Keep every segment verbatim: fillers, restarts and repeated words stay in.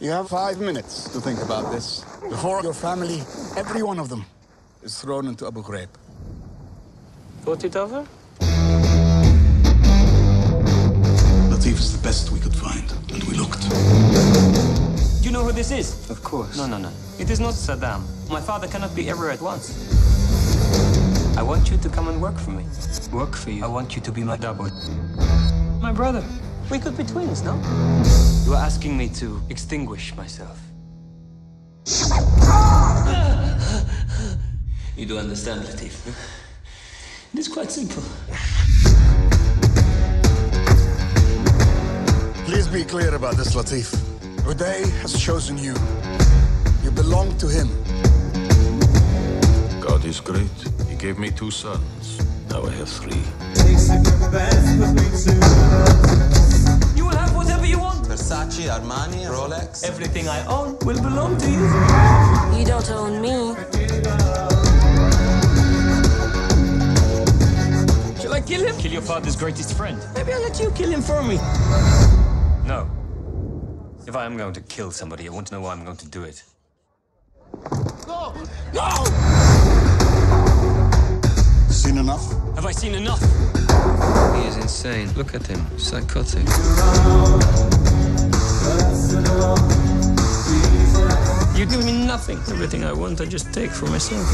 You have five minutes to think about this before your family, every one of them, is thrown into Abu Ghraib. Got it over? Latif is the best we could find, and we looked. Do you know who this is? Of course. No, no, no. It is not Saddam. My father cannot be everywhere at once. I want you to come and work for me. Work for you? I want you to be my double. My brother. We could be twins, no? You are asking me to extinguish myself. You do understand, Latif. Huh? It is quite simple. Please be clear about this, Latif. Uday has chosen you. You belong to him. God is great. He gave me two sons. Now I have three. You will have whatever you want. Versace, Armani, Rolex. Everything I own will belong to you. You don't own me. Shall I kill him? Kill your father's greatest friend. Maybe I'll let you kill him for me. No. If I am going to kill somebody, I want to know why I'm going to do it. No! No! Seen enough? Have I seen enough? He is insane. Look at him. Psychotic. You give me nothing. Everything I want, I just take for myself.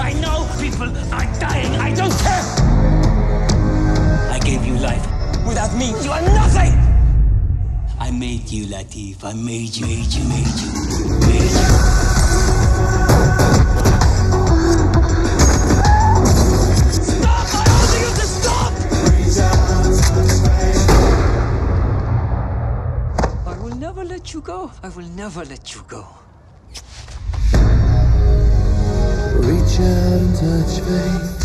I know people are dying. I don't care. I gave you life. Without me, you are nothing. I made you, Latif. I made you, made you, made you, made you. You go. I will never let you go. Reach out and touch me.